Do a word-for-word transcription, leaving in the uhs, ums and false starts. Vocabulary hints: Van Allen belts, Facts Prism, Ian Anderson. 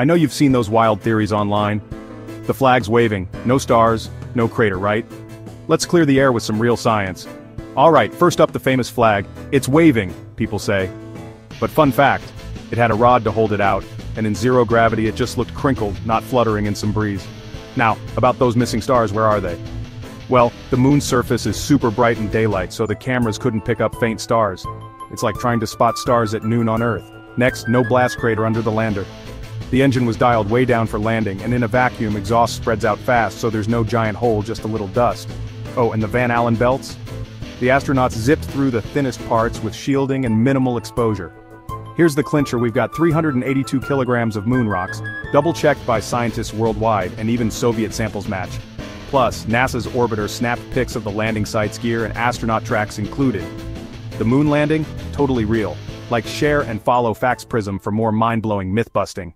I know you've seen those wild theories online. The flag's waving, no stars, no crater, right? Let's clear the air with some real science. Alright, first up, the famous flag. It's waving, people say. But fun fact, it had a rod to hold it out, and in zero gravity it just looked crinkled, not fluttering in some breeze. Now, about those missing stars, where are they? Well, the moon's surface is super bright in daylight, so the cameras couldn't pick up faint stars. It's like trying to spot stars at noon on Earth. Next, no blast crater under the lander. The engine was dialed way down for landing, and in a vacuum exhaust spreads out fast, so there's no giant hole, just a little dust. Oh, and the Van Allen belts? The astronauts zipped through the thinnest parts with shielding and minimal exposure. Here's the clincher, we've got three hundred eighty-two kilograms of moon rocks, double-checked by scientists worldwide, and even Soviet samples match. Plus, NASA's orbiter snapped pics of the landing site's gear and astronaut tracks included. The moon landing? Totally real. Like, share, and follow Facts Prism for more mind-blowing myth-busting.